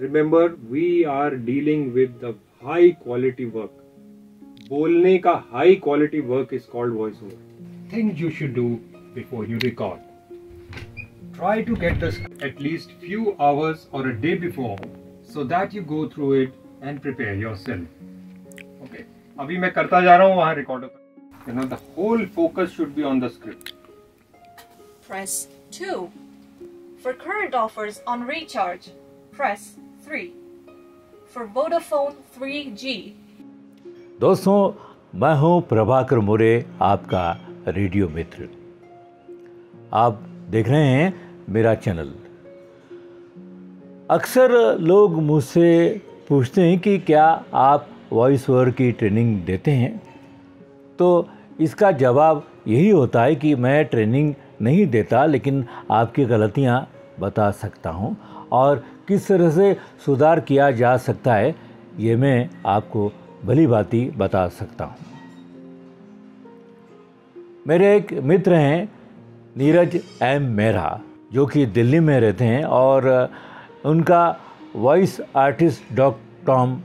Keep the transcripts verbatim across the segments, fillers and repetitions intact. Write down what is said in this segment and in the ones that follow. Remember we are dealing with the high quality work. बोलने का high quality work is called voice over. Things you should do before you record. Try to get this at least few hours और a day before so that you go through it and prepare yourself. Okay, अभी मैं करता जा रहा हूँ वहाँ recorder पर. You know the whole focus should be on the script. Press two. For current offers on recharge, press three. For Vodafone three G. दोस्तों, मैं हूं प्रभाकर मोरे, आपका रेडियो मित्र. आप देख रहे हैं मेरा चैनल. अक्सर लोग मुझसे पूछते हैं कि क्या आप वॉइस ओवर की ट्रेनिंग देते हैं. तो इसका जवाब यही होता है कि मैं ट्रेनिंग नहीं देता, लेकिन आपकी गलतियां बता सकता हूं और किस तरह से सुधार किया जा सकता है ये मैं आपको भली भांति बता सकता हूं. मेरे एक मित्र हैं नीरज एम मेहरा, जो कि दिल्ली में रहते हैं और उनका वॉइस आर्टिस्ट डॉट कॉम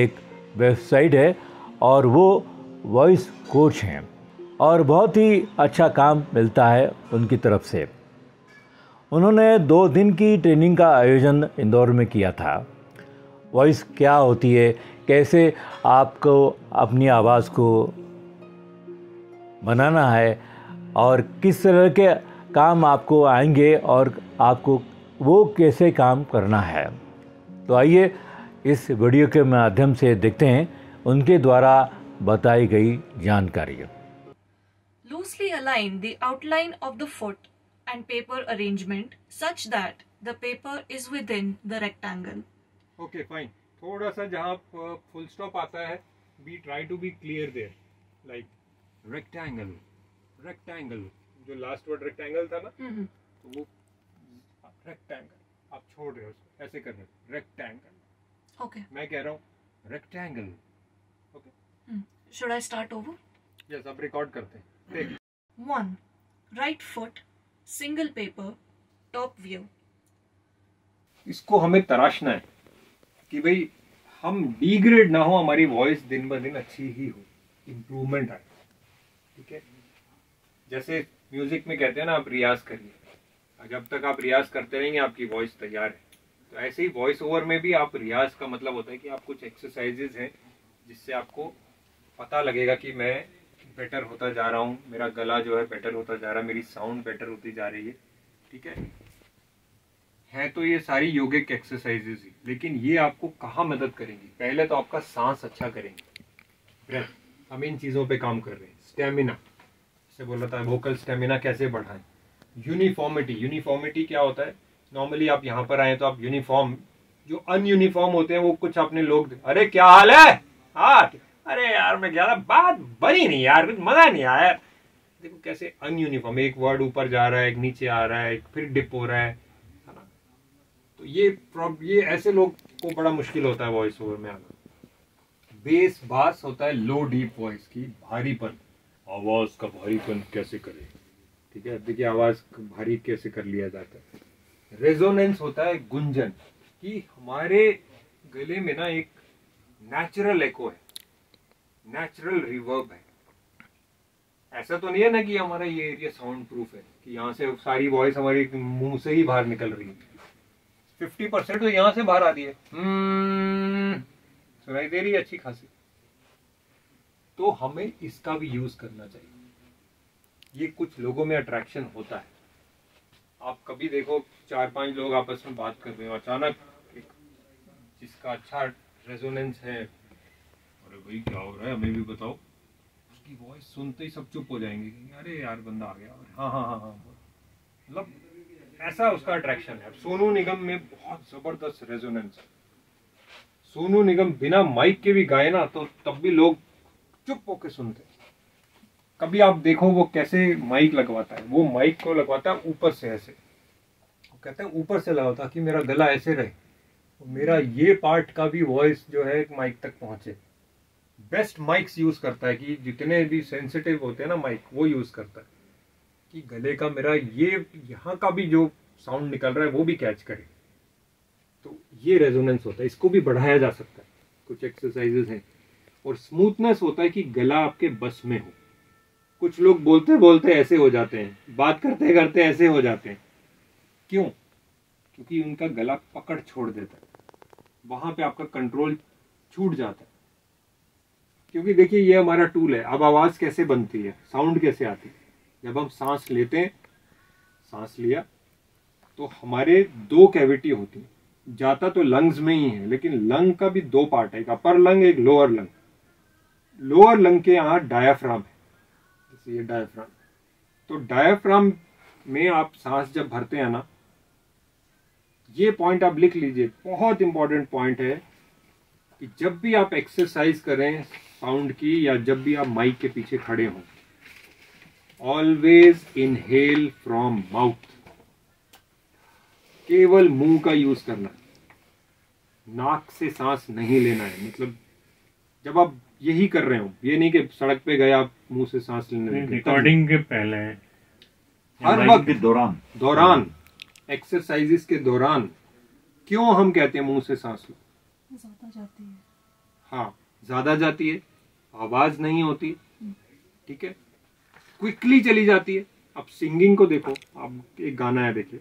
एक वेबसाइट है और वो वॉइस कोच हैं और बहुत ही अच्छा काम मिलता है उनकी तरफ से. उन्होंने दो दिन की ट्रेनिंग का आयोजन इंदौर में किया था. वॉइस क्या होती है, कैसे आपको अपनी आवाज़ को बनाना है और किस तरह के काम आपको आएंगे और आपको वो कैसे काम करना है. तो आइए इस वीडियो के माध्यम से देखते हैं उनके द्वारा बताई गई जानकारी. Loosely align the outline of the foot and paper arrangement such that the paper is within the rectangle. Okay, fine. थोड़ा सा जहाँ full stop आता है, we try to be clear there. Like rectangle, rectangle. जो last word rectangle था ना, तो वो rectangle. आप छोड़ रहे हो उसको, ऐसे करना. Rectangle. Okay. मैं कह रहा हूँ rectangle. Okay. Should I start over? Yes, अब record करते हैं. One, right foot, single paper, top view. इसको हमें तराशना है कि भाई हम डिग्रेड ना हो, हमारी वॉइस दिन ब दिन अच्छी ही हो, इम्प्रूवमेंट आए. ठीक है, जैसे म्यूजिक में कहते हैं ना, आप रियाज करिए. जब तक आप रियाज करते रहेंगे आपकी वॉइस तैयार है. तो ऐसे ही वॉइस ओवर में भी आप रियाज का मतलब होता है कि आप कुछ एक्सरसाइजेज हैं जिससे आपको पता लगेगा कि मैं बेटर होता जा रहा हूँ, मेरा गला जो है बेटर होता जा रहा है, मेरी साउंड बेटर होती जा रही है. ठीक है, है तो ये सारी योगिक एक्सरसाइजेज ही, लेकिन ये आपको कहाँ मदद करेंगी. पहले तो आपका सांस अच्छा करेंगे, ब्रेथ. हम इन चीज़ों पे काम कर रहे हैं. स्टेमिना, जैसे बोल रहा था, वोकल स्टेमिना कैसे बढ़ाएं. यूनिफॉर्मिटी, यूनिफॉर्मिटी क्या होता है. नॉर्मली आप यहाँ पर आए तो आप यूनिफॉर्म, जो अनयूनिफॉर्म होते हैं वो कुछ आपने लोग, अरे क्या हाल है, हाँ अरे यार मैं गया, बात बनी नहीं यार, कुछ मजा नहीं आया यार. देखो कैसे अनयूनिफॉर्म, एक वर्ड ऊपर जा रहा है, एक नीचे आ रहा है, एक फिर डिप हो रहा है, है ना. तो ये ये ऐसे लोग को बड़ा मुश्किल होता है वॉइस ओवर में आना. बेस बास होता है, लो डीप वॉइस की भारीपन. आवाज का भारीपन कैसे करें, ठीक है, देखिए आवाज भारी कैसे कर लिया जाता है. रेजोनेंस होता है गुंजन, कि हमारे गले में ना एक नेचुरल एको है, नेचुरल रिवर्ब है. ऐसा तो नहीं है ना कि हमारा ये एरिया साउंड प्रूफ है कि यहाँ से सारी वॉइस हमारी मुंह से ही बाहर निकल रही है. फिफ्टी परसेंट तो यहाँ से बाहर आ रही है, सुनाई दे रही है अच्छी खासी. तो हमें इसका भी यूज करना चाहिए. ये कुछ लोगों में अट्रैक्शन होता है. आप कभी देखो चार पांच लोग आपस में बात कर रहे हो, अचानक एक जिसका अच्छा रेजोनेंस है, अरे भाई क्या हो रहा है हमें भी बताओ, उसकी वॉइस सुनते ही सब चुप हो जाएंगे, अरे यार बंदा आ गया, हाँ हाँ हाँ हाँ. मतलब ऐसा उसका अट्रैक्शन है. सोनू निगम में बहुत जबरदस्त रेजोनेंस है. सोनू निगम बिना माइक के भी गाए ना, तो तब भी लोग चुप होके सुनते हैं. कभी आप देखो वो कैसे माइक लगवाता है, वो माइक को लगवाता है ऊपर से, ऐसे वो कहते हैं ऊपर से लगाता कि मेरा गला ऐसे रहे, मेरा ये पार्ट का भी वॉइस जो है माइक तक पहुंचे. बेस्ट माइक्स यूज करता है, कि जितने भी सेंसिटिव होते हैं ना माइक, वो यूज करता है कि गले का मेरा ये यहाँ का भी जो साउंड निकल रहा है वो भी कैच करे. तो ये रेजोनेंस होता है, इसको भी बढ़ाया जा सकता है, कुछ एक्सरसाइजेज हैं। और स्मूथनेस होता है कि गला आपके बस में हो। कुछ लोग बोलते बोलते ऐसे हो जाते हैं, बात करते करते ऐसे हो जाते हैं, क्यों? क्योंकि उनका गला पकड़ छोड़ देता है, वहां पे आपका कंट्रोल छूट जाता है। क्योंकि देखिए ये हमारा टूल है, अब आवाज कैसे बनती है, साउंड कैसे आती है? जब हम सांस लेते हैं, सांस लिया तो हमारे दो कैविटी होती है, जाता तो लंग्स में ही है, लेकिन लंग का भी दो पार्ट है, एक अपर लंग एक लोअर लंग। लोअर लंग के यहाँ डायाफ्राम है, जैसे ये डायाफ्राम, तो डायाफ्राम में आप सांस जब भरते हैं ना, ये पॉइंट आप लिख लीजिए, बहुत इंपॉर्टेंट पॉइंट है कि जब भी आप एक्सरसाइज करें साउंड की या जब भी आप माइक के पीछे खड़े हों, ऑलवेज इनहेल फ्रॉम माउथ, केवल मुंह का यूज करना, नाक से सांस नहीं लेना है। मतलब जब आप यही कर रहे हो, ये नहीं कि सड़क पे गए आप मुंह से सांस लेने, रिकॉर्डिंग के पहले, हर वक्त, दौरान दौरान एक्सरसाइजेस के दौरान। क्यों हम कहते हैं मुंह से सांस लो? ज्यादा जाती है, हाँ ज्यादा जाती है, आवाज नहीं होती, ठीक है, क्विकली चली जाती है। अब सिंगिंग को देखो, अब एक गाना है, देखिए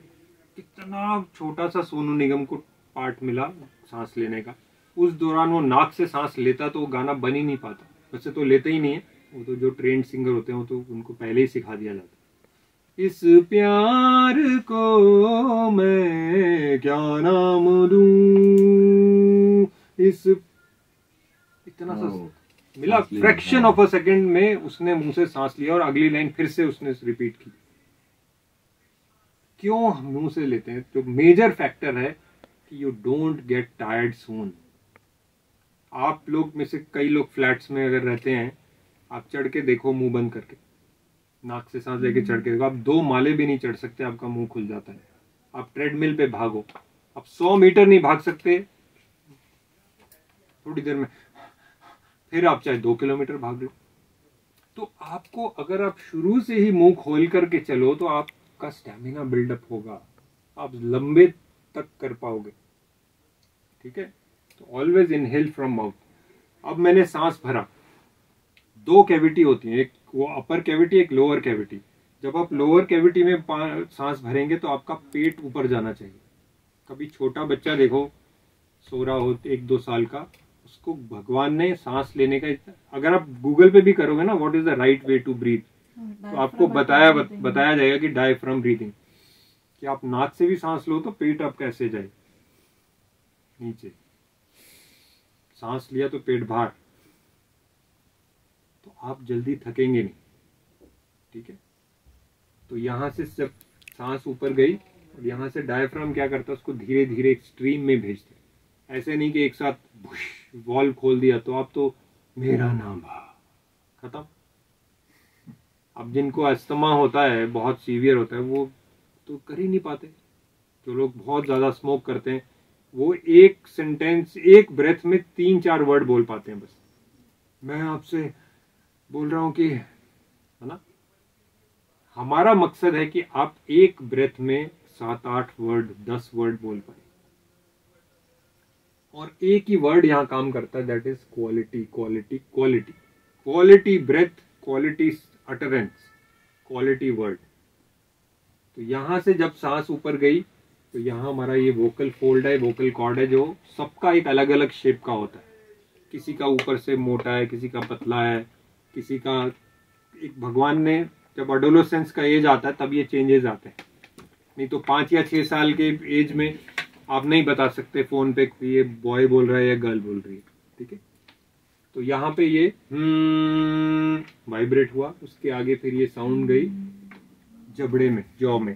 कितना छोटा सा सोनू निगम को पार्ट मिला सांस लेने का, उस दौरान वो नाक से सांस लेता तो वो गाना बन ही नहीं पाता। वैसे तो लेते ही नहीं है वो, तो जो ट्रेंड सिंगर होते हैं वो तो उनको पहले ही सिखा दिया जाता है। इस प्यार को मैं क्या नाम दूं, इस इतना सा मिला, फ्रैक्शन ऑफ अ सेकंड में उसने मुंह से सांस लिया और अगली लाइन फिर से उसने रिपीट की। क्यों हम मुंह से लेते हैं? तो मेजर फैक्टर है कि you don't get tired soon. आप लोग में से कई लोग फ्लैट्स में अगर रहते हैं, आप चढ़ के देखो मुंह बंद करके, नाक से सांस लेके चढ़ के देखो, आप दो माले भी नहीं चढ़ सकते, आपका मुंह खुल जाता है। आप ट्रेडमिल पे भागो, आप सौ मीटर नहीं भाग सकते, थोड़ी देर में फिर आप चाहे दो किलोमीटर भाग लो। तो आपको अगर आप शुरू से ही मुंह खोल करके चलो तो आपका स्टैमिना बिल्डअप होगा, आप लंबे तक कर पाओगे, ठीक है। तो ऑलवेज इनहेल फ्रॉम माउथ। अब मैंने सांस भरा, दो कैविटी होती है, एक वो अपर कैविटी एक लोअर कैविटी। जब आप लोअर कैविटी में सांस भरेंगे तो आपका पेट ऊपर जाना चाहिए। कभी छोटा बच्चा देखो सो रहा हो, एक दो साल का, उसको भगवान ने सांस लेने का, अगर आप गूगल पे भी करोगे ना what is the right way to breathe, तो आपको बताया बताया जाएगा कि डायफ्राम ब्रीथिंग, कि आप नाक से भी सांस लो तो पेट आप कैसे जाए नीचे, सांस लिया तो पेट बाहर, तो आप जल्दी थकेंगे नहीं, ठीक है। तो यहाँ से जब सांस ऊपर गई और यहाँ से डायफ्राम क्या करता है, उसको धीरे धीरे एक स्ट्रीम में भेजता है। ऐसे नहीं कि एक साथ वॉल्व खोल दिया तो आप तो मेरा नाम भा खत्म। अब जिनको अस्थमा होता है, बहुत सीवियर होता है, वो तो कर ही नहीं पाते। जो लोग बहुत ज़्यादा स्मोक करते हैं वो एक सेंटेंस, एक ब्रेथ में तीन चार वर्ड बोल पाते हैं बस। मैं आपसे बोल रहा हूं कि है ना, हमारा मकसद है कि आप एक ब्रेथ में सात आठ वर्ड दस वर्ड बोल पाए, और एक ही वर्ड यहाँ काम करता है, that is quality. Quality quality quality breath, quality utterance, quality word. तो यहाँ से जब सांस ऊपर गई तो यहाँ हमारा ये वोकल फोल्ड है, वोकल कॉर्ड है, जो सबका एक अलग अलग शेप का होता है, किसी का ऊपर से मोटा है, किसी का पतला है, किसी का, एक भगवान ने जब एडोलेसेंस का एज आता है तब ये चेंजेस आते हैं, नहीं तो पाँच या छः साल के एज में आप नहीं बता सकते फोन पे कि ये बॉय बोल रहा है या गर्ल बोल रही है, ठीक है। तो यहाँ पे ये वाइब्रेट हुआ, उसके आगे फिर ये साउंड गई जबड़े में, जॉ में,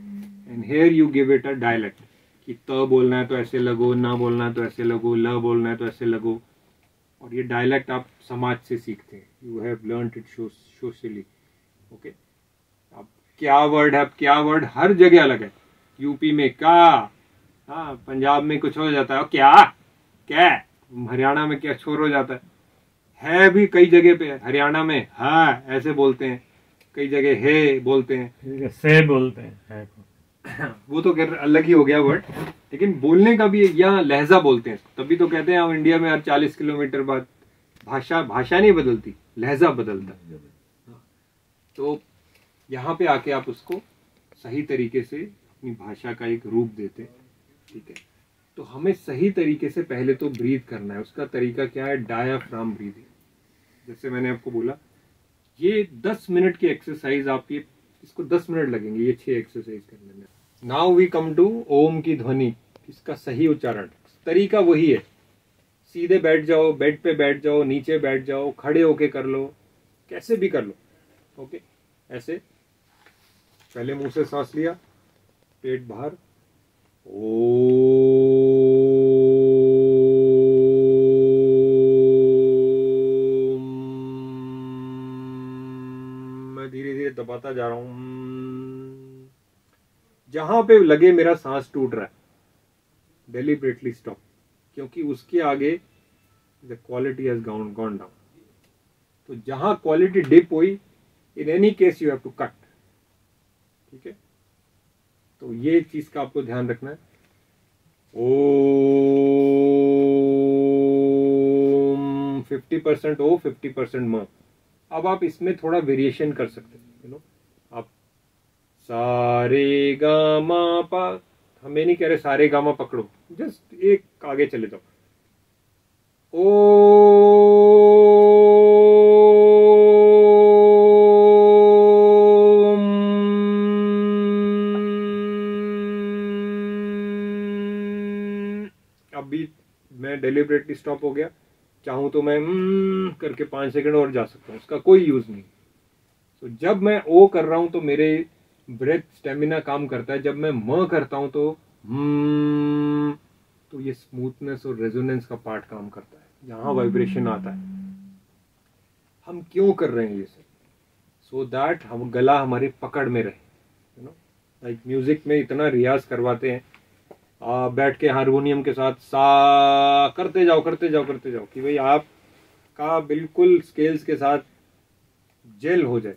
and here you give it a dialect, कि त बोलना है तो ऐसे लगो, ना बोलना है तो ऐसे लगो, ल बोलना है तो ऐसे लगो। और ये डायलेक्ट आप समाज से सीखते हैं, you have learned it socially, okay. अब क्या वर्ड है, अब क्या वर्ड हर जगह अलग है, यूपी में का, हाँ पंजाब में कुछ हो जाता है क्या क्या, हरियाणा में क्या छोर हो जाता है, है भी कई जगह पे, हरियाणा में हाँ ऐसे बोलते हैं, कई जगह हे बोलते हैं, से बोलते हैं, वो तो खैर अलग ही हो गया वर्ड, लेकिन बोलने का भी, या लहजा बोलते हैं, तभी तो कहते हैं हम इंडिया में हर चालीस किलोमीटर बाद भाषा भाषा नहीं बदलती, लहजा बदलता। तो यहाँ पे आके आप उसको सही तरीके से अपनी भाषा का एक रूप देते हैं, ठीक है। तो हमें सही तरीके से पहले तो ब्रीथ करना है। उसका तरीका क्या है? Diaphragm breathing. जैसे मैंने आपको बोला ये दस मिनट की एक्सरसाइज, आप ये इसको दस मिनट लगेंगे ये छह एक्सरसाइज करने में। Now we come to Om की ध्वनि, इसका सही उच्चारण तरीका वही है। सीधे बैठ जाओ, बेड पे बैठ जाओ, नीचे बैठ जाओ, खड़े होके कर लो, कैसे भी कर लो। ओके, ऐसे पहले मुंह से सांस लिया, पेट बाहर, ओम, मैं धीरे धीरे दबाता जा रहा हूं। जहां पे लगे मेरा सांस टूट रहा है, डेलिब्रेटली स्टॉप, क्योंकि उसके आगे the quality has gone gone down. तो जहां क्वालिटी डिप हुई, in any case you have to cut, ठीक है। तो ये चीज का आपको ध्यान रखना है। ओम फिफ्टी परसेंट ओ, फिफ्टी परसेंट म। अब आप इसमें थोड़ा वेरिएशन कर सकते हैं, यू नो, आप सारे गामा पा, हमें नहीं कह रहे सारे गामा पकड़ो, जस्ट एक आगे चले जाओ। ओम, अभी मैं डेलिब्रेटली स्टॉप हो गया, चाहूं तो मैं mm करके पांच सेकंड और जा सकता हूं, उसका कोई यूज नहीं। तो जब मैं ओ कर रहा हूं तो मेरे ब्रेथ स्टेमिना काम करता है, जब मैं म करता हूं तो hmm, तो ये स्मूथनेस और रेजोनेंस का पार्ट काम करता है, यहाँ वाइब्रेशन आता है। हम क्यों कर रहे हैं ये सब? सो दैट हम गला हमारे पकड़ में रहे, यू नो, लाइक म्यूजिक में इतना रियाज करवाते हैं, आ, बैठ के हारमोनियम के साथ सा करते जाओ करते जाओ करते जाओ कि भाई आप का बिल्कुल स्केल्स के साथ जेल हो जाए।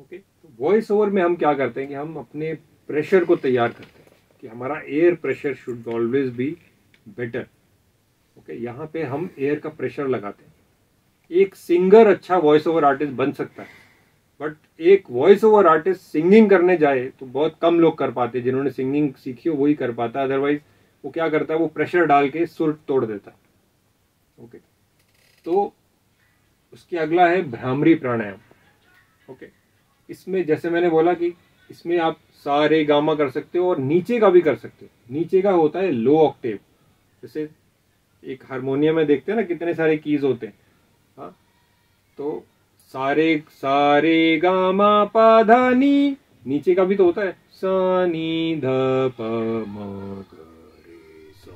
ओके, तो वॉइस ओवर में हम क्या करते हैं कि हम अपने प्रेशर को तैयार करते हैं कि हमारा air pressure should always be better. Okay, यहाँ पे हम एयर का प्रेशर लगाते हैं। एक सिंगर अच्छा वॉइस ओवर आर्टिस्ट बन सकता है, बट एक वॉइस ओवर आर्टिस्ट सिंगिंग करने जाए तो बहुत कम लोग कर पाते, जिन्होंने सिंगिंग सीखी हो वही कर पाता है। अदरवाइज वो क्या करता है, वो प्रेशर डाल के सुर तोड़ देता है। ओके, तो उसके अगला है भ्रामरी प्राणायाम। ओके, इसमें जैसे मैंने बोला कि इसमें आप सारे गामा कर सकते हो और नीचे का भी कर सकते हो। नीचे का होता है लो ऑक्टेव, जैसे एक हारमोनियम में देखते हैं ना कितने सारे कीज होते हैं, हाँ, तो सारे सारे गामा पा धा नी, नीचे का भी तो होता है सा नी ध प म ग रे सा।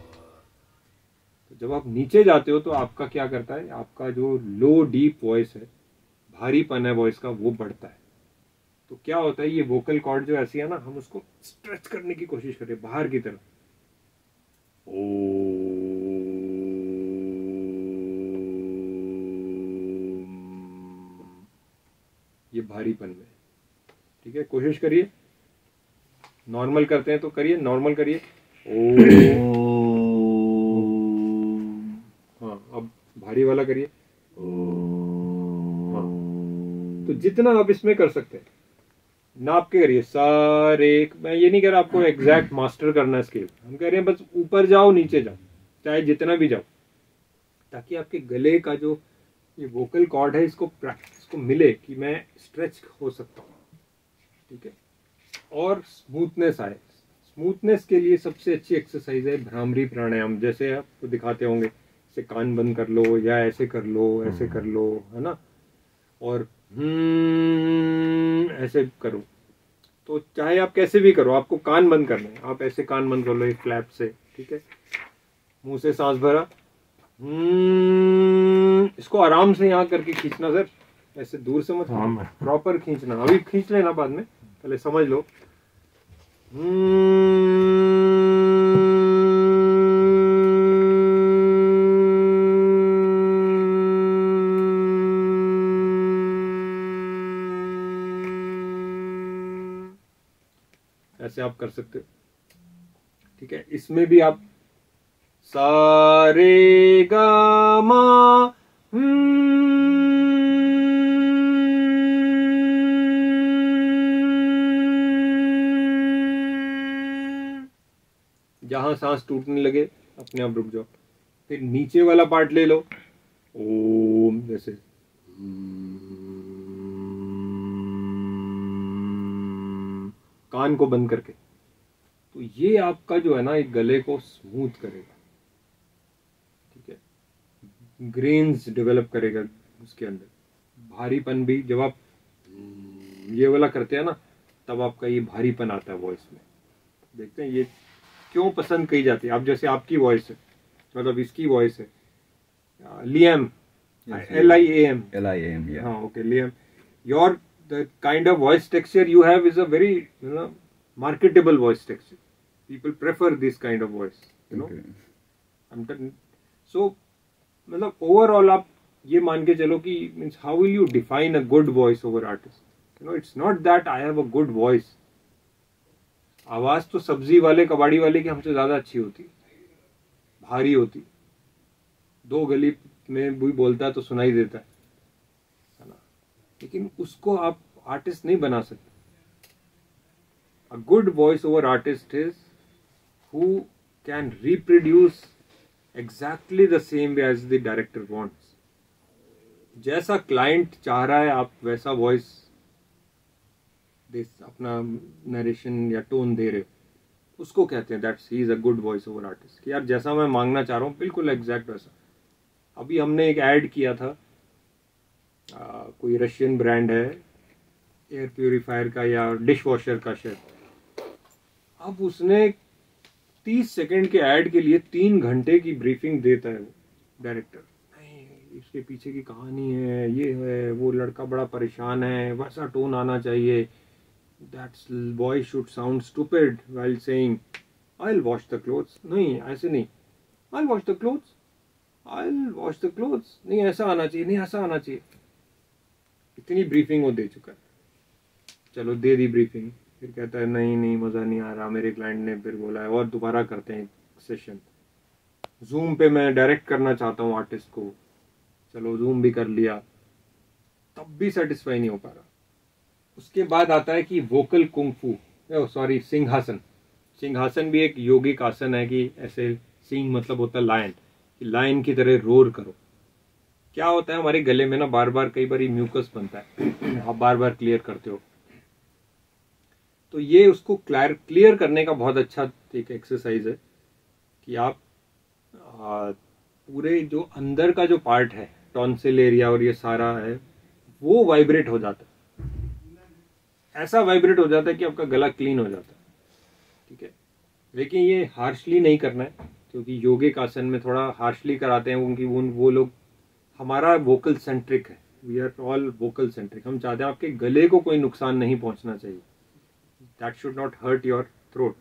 तो जब आप नीचे जाते हो तो आपका क्या करता है, आपका जो लो डीप वॉइस है, भारीपन है वॉइस का, वो बढ़ता है। तो क्या होता है, ये वोकल कॉर्ड जो ऐसी है ना, हम उसको स्ट्रेच करने की कोशिश करें बाहर की तरफ। ये भारीपन में, ठीक है, कोशिश करिए। नॉर्मल करते हैं तो करिए, नॉर्मल करिए। हाँ, अब भारी वाला करिए। हाँ, तो जितना आप इसमें कर सकते हैं, नाप के करिए सारे। मैं ये नहीं कह रहा आपको एग्जैक्ट मास्टर करना है स्केल, हम कह रहे हैं बस ऊपर जाओ नीचे जाओ, चाहे जितना भी जाओ, ताकि आपके गले का जो ये वोकल कॉर्ड है इसको प्रैक्टिस को मिले कि मैं स्ट्रेच हो सकता हूँ, ठीक है, और स्मूथनेस आए। स्मूथनेस के लिए सबसे अच्छी एक्सरसाइज है भ्रामरी प्राणायाम। जैसे आपको दिखाते होंगे, जैसे कान बंद कर लो, या ऐसे कर लो, ऐसे कर लो, है ना, और हम्म ऐसे करो। तो चाहे आप कैसे भी करो, आपको कान बंद करना है, आप ऐसे कान बंद कर लो एक फ्लैप से, ठीक है। मुंह से सांस भरा, हम्म, इसको आराम से यहाँ करके खींचना सर, ऐसे दूर से मत, प्रॉपर खींचना। अभी खींच लेना बाद में, पहले समझ लो। ऐसे आप कर सकते हो। ठीक है, इसमें भी आप सा रे गा मा जहां सांस टूटने लगे अपने आप रुक जाओ, फिर नीचे वाला पार्ट ले लो ओम जैसे, कान को बंद करके, तो ये आपका जो है ना एक गले को स्मूथ करेगा। ठीक है, ग्रेन्स डेवलप करेगा उसके अंदर, भारीपन भी जब आप ये वाला करते हैं ना तब आपका ये भारीपन आता है वॉइस में। देखते हैं ये क्यों पसंद कही जाती है। आप जैसे आपकी वॉइस है, मतलब इसकी वॉइस है Liam, L I A M, L I M, हाँ okay Liam, your the kind of voice texture you have is a very you know marketable voice texture. People prefer this kind of voice, you know. Okay. I'm telling. So, मतलब overall आप ये मान के चलो कि means how will you define a good voice over artist? You know, it's not that I have a good voice. आवाज तो सब्जी वाले कबाड़ी वाले की हमसे ज्यादा अच्छी होती, भारी होती, दो गली में भी बोलता है तो सुनाई देता है ना, लेकिन उसको आप आर्टिस्ट नहीं बना सकते। A good voice-over artist is who can reproduce exactly the same way as the director wants. जैसा क्लाइंट चाह रहा है आप वैसा वॉइस अपना नरेशन या टोन दे रहे हो, उसको कहते हैं that's he is a good voice over artist, कि यार जैसा मैं मांगना चाह रहा हूँ बिल्कुल एग्जैक्ट वैसा। अभी हमने एक ऐड किया था, आ, कोई रशियन ब्रांड है एयर प्योरीफायर का या डिश वॉशर का शायद, अब उसने तीस सेकंड के ऐड के लिए तीन घंटे की ब्रीफिंग देता है वो डायरेक्टर, नहीं इसके पीछे की कहानी है, ये है, वो लड़का बड़ा परेशान है, वैसा टोन आना चाहिए, that's boy should sound stupid while saying I will wash the clothes, नहीं ऐसे नहीं, I will wash the clothes, I will wash the clothes, नहीं ऐसा आना चाहिए, नहीं ऐसा आना चाहिए। इतनी ब्रीफिंग वो दे चुका है, चलो दे दी ब्रीफिंग, फिर कहता है नहीं नहीं मज़ा नहीं आ रहा, मेरे क्लाइंट ने फिर बोला है और दोबारा करते हैं सेशन, जूम पे मैं डायरेक्ट करना चाहता हूँ आर्टिस्ट को, चलो जूम भी कर लिया, तब भी सेटिस्फाई नहीं हो पा रहा। उसके बाद आता है कि वोकल कुंगफू, सॉरी सिंहासन। सिंहासन भी एक योगिक आसन है कि ऐसे, सिंह मतलब होता है लायन, कि लायन की तरह रोर करो। क्या होता है हमारे गले में ना बार बार कई बार म्यूकस बनता है, आप बार बार क्लियर करते हो, तो ये उसको क्लियर क्लियर करने का बहुत अच्छा एक एक्सरसाइज है कि आप आ, पूरे जो अंदर का जो पार्ट है टॉन्सिल एरिया और ये सारा है वो वाइब्रेट हो जाता है, ऐसा वाइब्रेट हो जाता है कि आपका गला क्लीन हो जाता है। ठीक है, लेकिन ये हार्शली नहीं करना है, क्योंकि योगिक आसन में थोड़ा हार्शली कराते हैं उनकी उन वो लोग, हमारा वोकल सेंट्रिक है, we are all vocal centric. हम चाहते हैं आपके गले को कोई नुकसान नहीं पहुँचना चाहिए, That should not hurt your throat.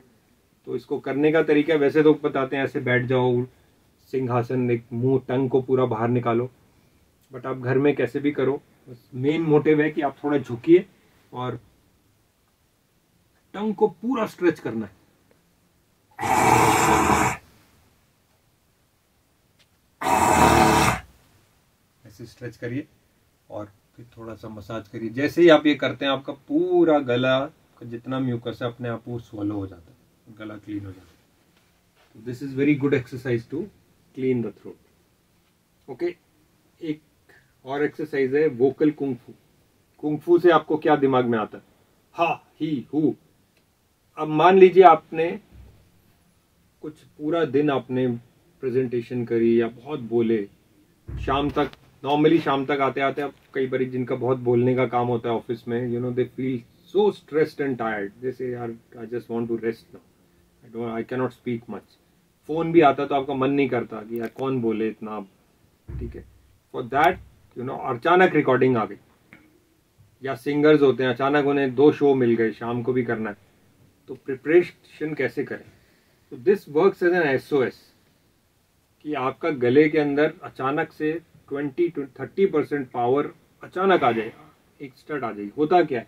तो इसको करने का तरीका वैसे तो बताते हैं ऐसे बैठ जाओ सिंहासन, एक मुंह टंग को पूरा बाहर निकालो, बट आप घर में कैसे भी करो, बस मेन मोटिव है कि आप थोड़ा झुकिए और टंग को पूरा स्ट्रेच करना है, ऐसे स्ट्रेच करिए और फिर थोड़ा सा मसाज करिए। जैसे ही आप ये करते हैं आपका पूरा गला जितना म्यूकस है अपने आप वो स्वलो हो जाता है, गला क्लीन हो जाता है। This is very good exercise to clean the throat. Okay, एक और एक्सरसाइज है वोकल कुंगफू। कुंगफू से आपको क्या दिमाग में आता है? हा ही हू। अब मान लीजिए आपने कुछ पूरा दिन आपने प्रेजेंटेशन करी या बहुत बोले, शाम तक नॉर्मली शाम तक आते आते आप कई बार जिनका बहुत बोलने का काम होता है ऑफिस में, you know they feel so stressed and tired, they say यार I just want to rest now, I don't, I cannot speak much. Phone भी आता तो आपका मन नहीं करता कि यार कौन बोले इतना। ठीक है, for that you know अचानक रिकॉर्डिंग आ गई, या सिंगर्स होते हैं अचानक उन्हें दो शो मिल गए शाम को भी करना है, तो प्रिपरेशन कैसे करें? तो this works as an S O S, कि आपका गले के अंदर अचानक से twenty to thirty percent power अचानक आ जाए, एक्स्ट्रा आ जाए। होता क्या है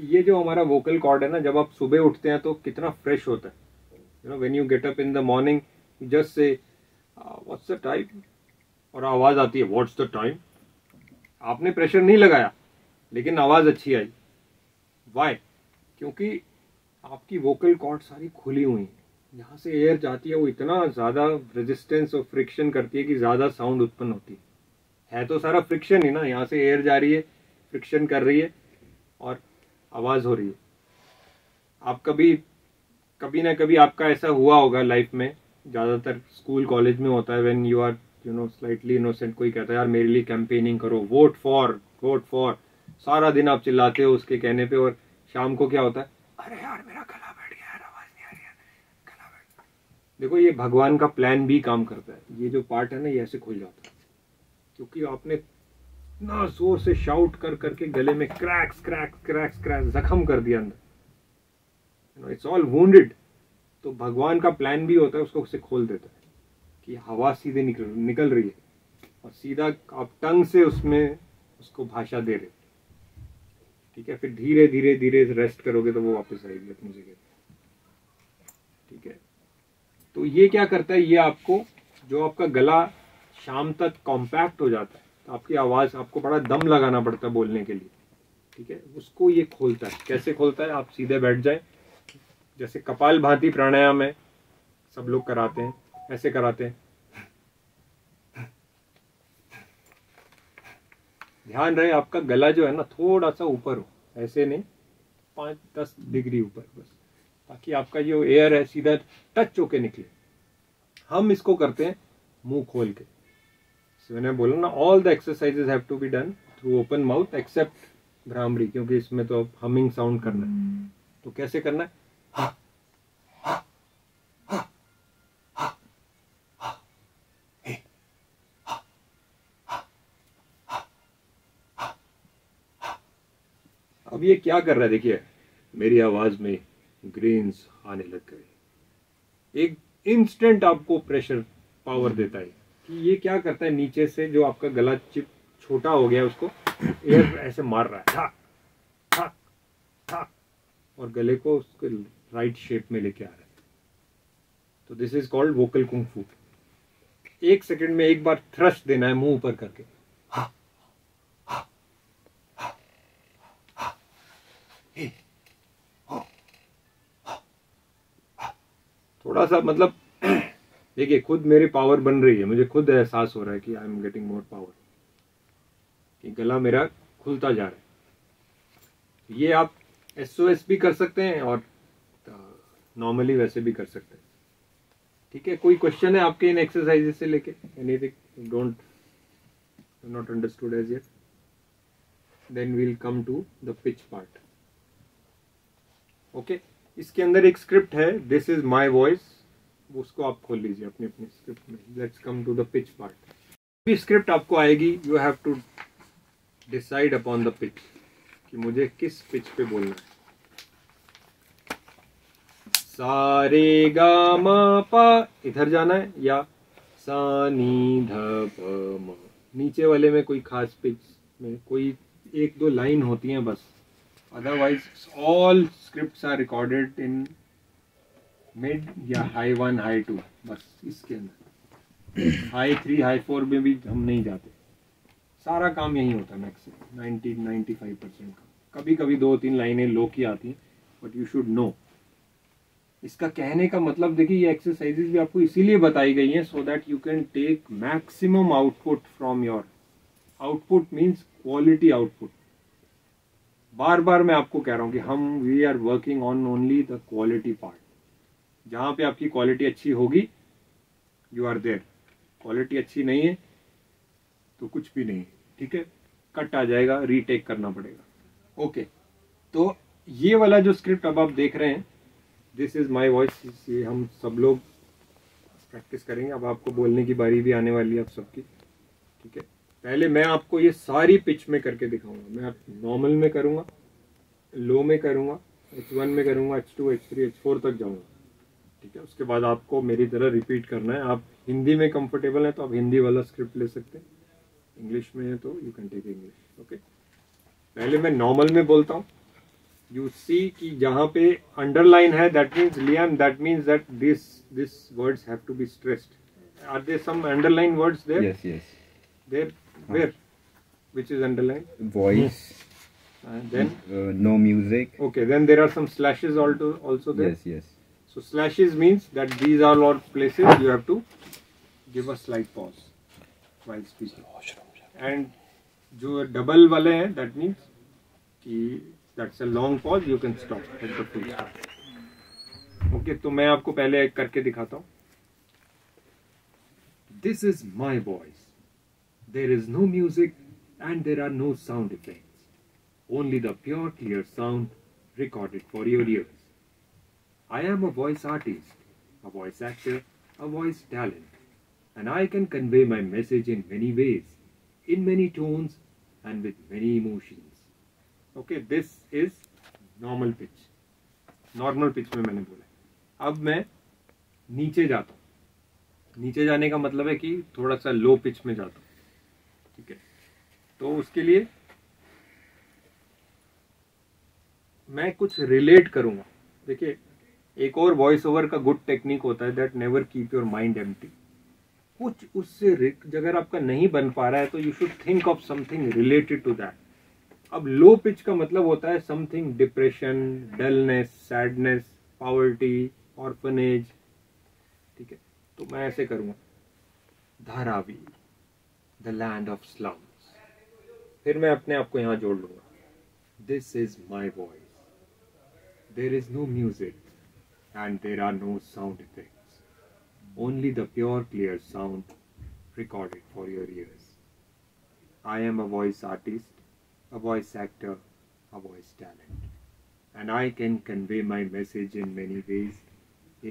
ये जो हमारा वोकल कॉर्ड है ना, जब आप सुबह उठते हैं तो कितना फ्रेश होता है. You know when you get up in the morning, just say what's the time, और आवाज़ आती है व्हाट्स द टाइम. आपने प्रेशर नहीं लगाया लेकिन आवाज़ अच्छी आई. वाई? क्योंकि आपकी वोकल कॉर्ड सारी खुली हुई है. जहाँ से एयर जाती है वो इतना ज़्यादा रेजिस्टेंस और फ्रिक्शन करती है कि ज़्यादा साउंड उत्पन्न होती है. है तो सारा फ्रिक्शन ही ना, यहाँ से एयर जा रही है, फ्रिक्शन कर रही है और आवाज़ हो रही है. आप कभी कभी ना कभी आपका ऐसा हुआ होगा लाइफ में, ज़्यादातर स्कूल कॉलेज में होता है, when you are you know slightly innocent. कोई कहता है यार मेरे लिए कैंपेनिंग करो, वोट फॉर वोट फॉर. सारा दिन आप चिल्लाते हो उसके कहने पे, और शाम को क्या होता है, अरे यार मेरा गला बैठ गया यार, आवाज़ नहीं आ रही यार, गला बैठ गया. देखो ये भगवान का प्लान भी काम करता है. ये जो पार्ट है ना ये ऐसे खुल जाता है क्योंकि आपने इतना जोर से शाउट कर करके गले में क्रैक्स क्रैक्स क्रैक्स क्रैक्स जख्म कर दिया अंदर. It's all wounded. तो भगवान का प्लान भी होता है, उसको उसे खोल देता है कि हवा सीधे निकल निकल रही है और सीधा आप टंग से उसमें उसको भाषा दे रहे. ठीक है, फिर धीरे धीरे धीरे रेस्ट करोगे तो वो वापस आएगी अपनी जगह. ठीक है, तो ये क्या करता है, ये आपको जो आपका गला शाम तक कॉम्पैक्ट हो जाता है, तो आपकी आवाज़, आपको बड़ा दम लगाना पड़ता है बोलने के लिए. ठीक है, उसको ये खोलता है. कैसे खोलता है? आप सीधे बैठ जाएं, जैसे कपालभाति प्राणायाम है, सब लोग कराते हैं, ऐसे कराते हैं. ध्यान रहे आपका गला जो है ना थोड़ा सा ऊपर हो, ऐसे नहीं, पाँच दस डिग्री ऊपर बस, ताकि आपका जो एयर है सीधा टच होके निकले. हम इसको करते हैं मुंह खोल के. so, मैंने बोला ना all the exercises have to be done through open mouth except Bhramari, क्योंकि इसमें तो हमिंग साउंड करना है. तो कैसे करना है, हा, हा, हा, हा, हा, हे, हा, हा, हा, हा, हा. अब ये क्या कर रहा है, देखिए मेरी आवाज में ग्रेन्स आने लग गए. एक इंस्टेंट आपको प्रेशर पावर देता है कि ये क्या करता है, नीचे से जो आपका गला चिप छोटा हो गया उसको एयर ऐसे मार रहा है, थाक थाक थाक, और गले को उसके राइट शेप में लेके आ रहा है. तो this is called vocal kung fu. एक सेकंड में एक बार थ्रस्ट देना है मुंह ऊपर करके. हा हा हा हा हे हो हा हा. थोड़ा सा मतलब देखिए खुद मेरी पावर बन रही है, मुझे खुद एहसास हो रहा है कि I am getting more power, कि गला मेरा खुलता जा रहा है. ये आप एसओएस भी कर सकते हैं और नॉर्मली वैसे भी कर सकते हैं. ठीक है, कोई क्वेश्चन है आपके इन एक्सरसाइजेस से लेके, anything don't not understood as yet, then we'll come to the pitch part. Okay, इसके अंदर एक स्क्रिप्ट है, दिस इज माय वॉइस, उसको आप खोल लीजिए अपने अपने स्क्रिप्ट में. Let's come to the pitch part. भी स्क्रिप्ट आपको आएगी, you have to decide upon the pitch, कि मुझे किस पिच पे बोलना है. सा रे गा मा पा इधर जाना है, या सा नी ध प म. नीचे वाले में कोई खास पिच में कोई एक दो लाइन होती हैं बस, otherwise all scripts are recorded in mid या हाई वन हाई टू. बस इसके अंदर हाई थ्री हाई फोर में भी हम नहीं जाते. सारा काम यही होता है maximum ninety ninety five percent का. कभी कभी दो तीन लाइनें लो की आती हैं, बट यू शुड नो. इसका कहने का मतलब देखिए, ये एक्सरसाइजेज भी आपको इसीलिए बताई गई हैं so that you can take maximum output from your output, means quality output. बार बार मैं आपको कह रहा हूँ कि हम we are working on only the quality part. जहाँ पे आपकी क्वालिटी अच्छी होगी यू आर देयर, क्वालिटी अच्छी नहीं है तो कुछ भी नहीं. ठीक है, कट आ जाएगा, रीटेक करना पड़ेगा. ओके, तो ये वाला जो स्क्रिप्ट अब आप देख रहे हैं, दिस इज माय वॉइस, ये हम सब लोग प्रैक्टिस करेंगे. अब आपको बोलने की बारी भी आने वाली है आप सबकी. ठीक है, पहले मैं आपको ये सारी पिच में करके दिखाऊंगा. मैं आप नॉर्मल में करूँगा, लो में करूँगा, एच वन में करूँगा, H two H three H four तक जाऊँगा. ठीक है, उसके बाद आपको मेरी तरह रिपीट करना है. आप हिंदी में कंफर्टेबल हैं तो आप हिंदी वाला स्क्रिप्ट ले सकते हैं, इंग्लिश में है तो you can take English. Okay, पहले मैं नॉर्मल में बोलता हूँ, यू सी कि जहाँ पे अंडरलाइन है that means Liam, that means that this this words have to be stressed. Are there some underline words there? Yes yes there. Where which is underline? Voice. And then uh, no music. Okay, then there are some slashes also also there. Yes, yes. So slashes means that these are all places you have to give a slight pause while speaking. And जो double वाले हैं that means कि that's a long pause, you can stop at the full stop. Okay, तो मैं आपको पहले एक करके दिखाता हूँ. This is my voice. There is no music and there are no sound effects. Only the pure clear sound recorded for your ears. I am a voice artist, a voice actor, a voice talent, and I can convey my message in many ways, in many tones and with many emotions. Okay, this is normal pitch. Normal pitch में मैंने बोला. अब मैं नीचे जाता हूँ. नीचे जाने का मतलब है कि थोड़ा सा low pitch में जाता हूँ. ठीक है. तो उसके लिए मैं कुछ रिलेट करूँगा. देखिए, एक और वॉइस ओवर का गुड टेक्निक होता है that never keep your mind empty. कुछ उससे अगर आपका नहीं बन पा रहा है तो you should think of something related to that. अब लो पिच का मतलब होता है something depression, dullness, sadness, poverty, orphanage. ठीक है, तो मैं ऐसे करूँगा. Dharavi, the land of slums. फिर मैं अपने आप को यहाँ जोड़ लूँगा. This is my voice. There is no music and there are no sound effects. Only the pure clear sound recorded for your ears. I am a voice artist, a voice actor, a voice talent. And I can convey my message in many ways,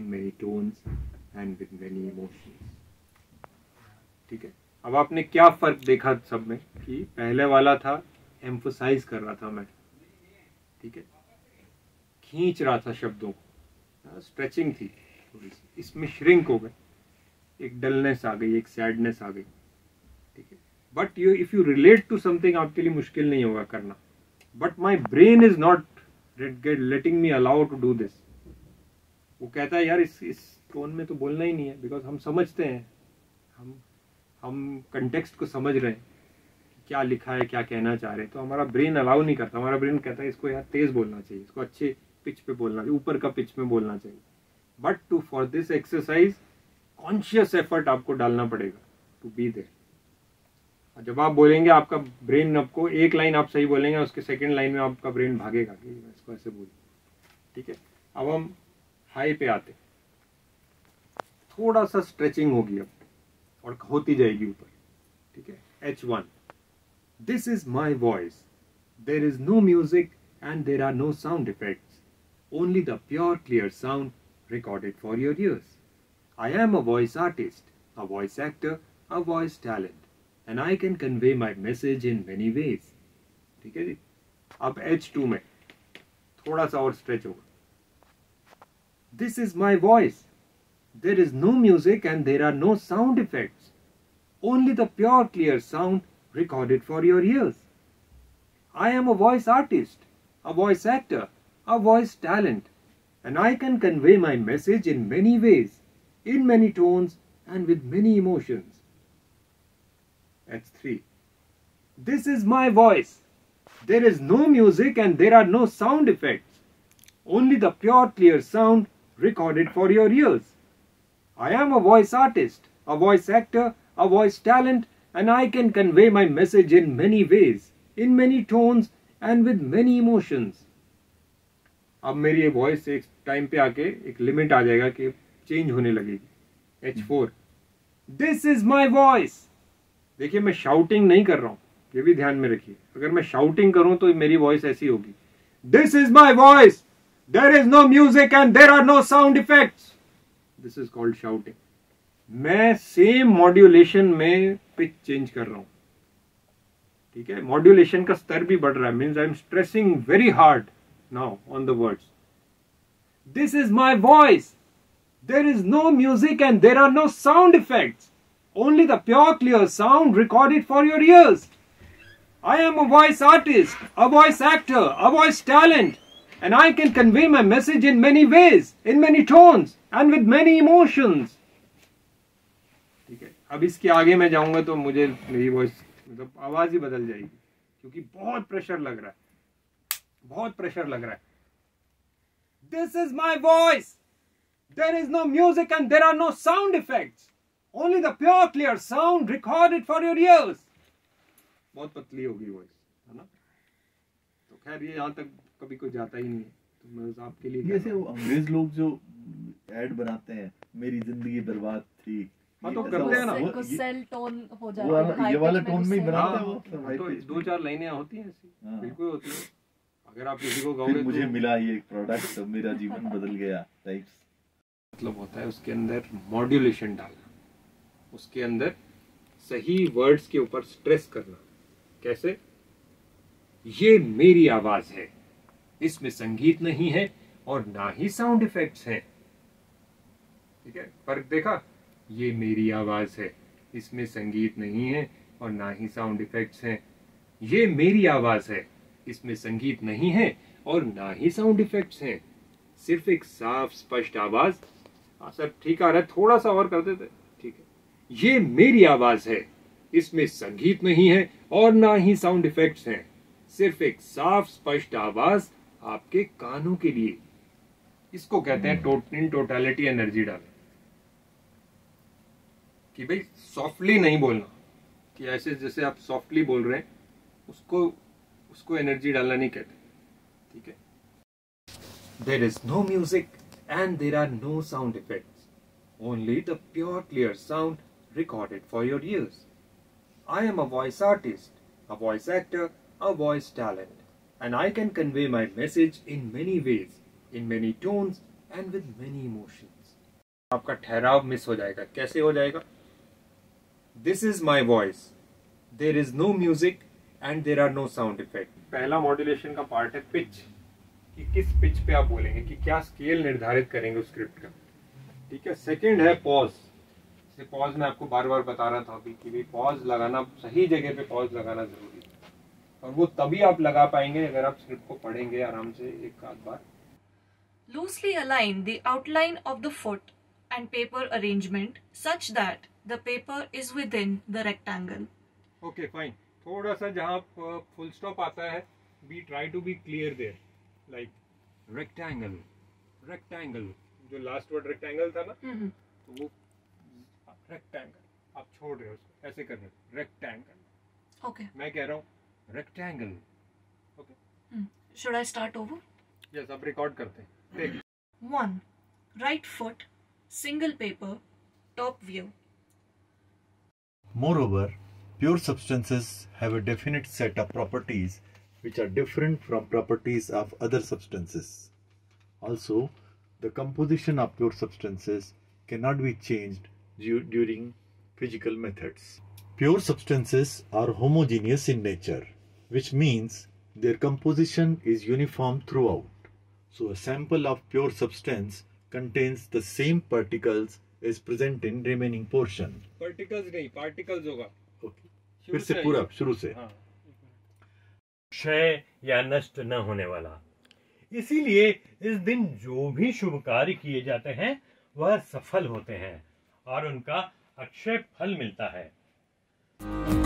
in many tones and with many emotions. ठीक है. अब आपने क्या फ़र्क देखा सब में कि पहले वाला था एम्फोसाइज कर रहा था मैं. ठीक है, खींच रहा था शब्दों को, स्ट्रेचिंग थी थोड़ी सी. इसमें श्रिंक हो गए, एक डलनेस आ गई, एक सैडनेस आ गई. ठीक है, but you if you relate to something आपके लिए मुश्किल नहीं होगा करना. But my brain is not letting me allow to do this. वो कहता है यार इस इस टोन में तो बोलना ही नहीं है, बिकॉज हम समझते हैं, हम हम कंटेक्स्ट को समझ रहे हैं, क्या लिखा है, क्या कहना चाह रहे हैं. तो हमारा ब्रेन अलाउ नहीं करता. हमारा ब्रेन कहता है इसको यार तेज़ बोलना चाहिए, इसको अच्छे पिच पे बोलना चाहिए, ऊपर का पिच में बोलना चाहिए. But to for this exercise conscious effort आपको डालना पड़ेगा टू बी देयर. और जब आप बोलेंगे आपका ब्रेन, आपको एक लाइन आप सही बोलेंगे, उसके सेकंड लाइन में आपका ब्रेन भागेगा कि मैं इसको ऐसे बोलूँ. ठीक है, अब हम हाई पे आते. थोड़ा सा स्ट्रेचिंग होगी अब और होती जाएगी ऊपर. ठीक है, H one. This is my voice. There is no music and there are no sound effects, only the pure clear sound recorded for your ears. I am a voice artist, a voice actor, a voice talent, and I can convey my message in many ways. ठीक है जी. अब H to में थोड़ा सा और stretch होगा. This is my voice. There is no music and there are no sound effects. Only the pure clear sound recorded for your ears. I am a voice artist, a voice actor, a voice talent, and I can convey my message in many ways, in many tones and with many emotions. H three. This is my voice. There is no music and there are no sound effects, only the pure clear sound recorded for your ears. I am a voice artist, a voice actor, a voice talent, and I can convey my message in many ways, in many tones and with many emotions. अब मेरी ये voice एक time पे आके एक limit आ जाएगा कि change होने लगेगी. H four. This is my voice. देखिए मैं शाउटिंग नहीं कर रहा हूँ, ये भी ध्यान में रखिए. अगर मैं शाउटिंग करूँ तो मेरी वॉइस ऐसी होगी. This is my voice. There is no music and there are no sound effects. This is called shouting. मैं सेम मॉड्यूलेशन में पिच चेंज कर रहा हूँ. ठीक है, मॉड्यूलेशन का स्तर भी बढ़ रहा है. Means I am stressing very hard now on the words. This is my voice. There is no music and there are no sound effects, only the pure clear sound recorded for your ears. I am a voice artist, a voice actor, a voice talent, and I can convey my message in many ways, in many tones and with many emotions. ठीक है, अब इसके आगे मैं जाऊंगा तो मुझे मेरी वॉइस मतलब आवाज ही बदल जाएगी, क्योंकि बहुत प्रेशर लग रहा है, बहुत प्रेशर लग रहा है. This is my voice. There is no music and there are no sound effects. Only the pure clear sound recorded for your ears. बहुत पतली होगी वॉइस, है ना? तो खैर ये यहाँ तक कभी कोई जाता ही नहीं, तो मैं आपके लिए जैसे वो अंग्रेज लोग जो ऐड बनाते हैं, मेरी जिंदगी बर्बाद थी, हाँ तो करते हैं ना, वो सेल टोन हो जाता है, ये वाला टोन में बनाता है वो, तो दो चार लाइनें होती हैं ऐसी, बिल्कुल होती है. अगर आप किसी को गाओगे मुझे मिला ये एक प्रोडक्ट, मेरा जीवन बदल गया टाइप्स मतलब होता है. उसके अंदर मॉड्यूलेशन डालना, उसके अंदर सही वर्ड्स के ऊपर स्ट्रेस करना. कैसे? ये मेरी आवाज है, इसमें संगीत नहीं है और ना ही साउंड इफेक्ट्स हैं. ठीक है, फर्क देखा? ये मेरी आवाज है, इसमें संगीत नहीं है और ना ही साउंड इफेक्ट्स हैं. ये मेरी आवाज है, इसमें संगीत नहीं है और ना ही साउंड इफेक्ट्स हैं. सिर्फ एक साफ स्पष्ट आवाज. सर ठीक आ रहा है, थोड़ा सा और कर देते, ठीक है. ये मेरी आवाज है, इसमें संगीत नहीं है और ना ही साउंड इफेक्ट्स हैं. सिर्फ एक साफ स्पष्ट आवाज आपके कानों के लिए. इसको कहते हैं टोट, इन टोटलिटी एनर्जी डाले, कि भाई सॉफ्टली नहीं बोलना, कि ऐसे जैसे आप सॉफ्टली बोल रहे हैं उसको उसको एनर्जी डालना नहीं कहते, ठीक है. There is no music and there are no sound effects. Only the pure clear sound recorded for your ears. I am a voice artist, a voice actor, a voice talent, and I can convey my message in many ways, in many tones and with many emotions. आपका ठहराव miss हो जाएगा. कैसे हो जाएगा? This is my voice. There is no music and there are no sound effects. पहला modulation का part है pitch. कि किस पिच पे आप बोलेंगे, कि क्या स्केल निर्धारित करेंगे उस स्क्रिप्ट का, ठीक है. सेकंड है पॉज. जैसे पॉज मैं आपको बार बार बता रहा था अभी, कि भाई पॉज लगाना, सही जगह पे पॉज लगाना जरूरी है, और वो तभी आप लगा पाएंगे अगर आप स्क्रिप्ट को पढ़ेंगे आराम से एक आध बार. Loosely align the outline of the foot and paper arrangement such that the paper is within the rectangle. Okay fine. थोड़ा सा जहाँ फुल स्टॉप आता है, be try to be clear there. Like rectangle, rectangle जो last word rectangle था ना, तो वो रेक्टेंगल आप छोड़ रहे हो, उसको ऐसे कर रहे हो रेक्टेंगल. ओके, मैं कह रहा हूँ rectangle. Okay, should I start over? Yes, आप रिकॉर्ड करते हैं. One, right foot, single paper, top view. Moreover, pure substances have a definite set of properties which are different from properties of other substances. Also, the composition of pure substances cannot be changed due during physical methods. Pure substances are homogeneous in nature, which means their composition is uniform throughout. So, a sample of pure substance contains the same particles as present in remaining portion. Particles नहीं, particles होगा. Okay. फिर से पूरा शुरू से. हाँ. क्षय या नष्ट न होने वाला. इसीलिए इस दिन जो भी शुभ कार्य किए जाते हैं वह सफल होते हैं और उनका अक्षय फल मिलता है.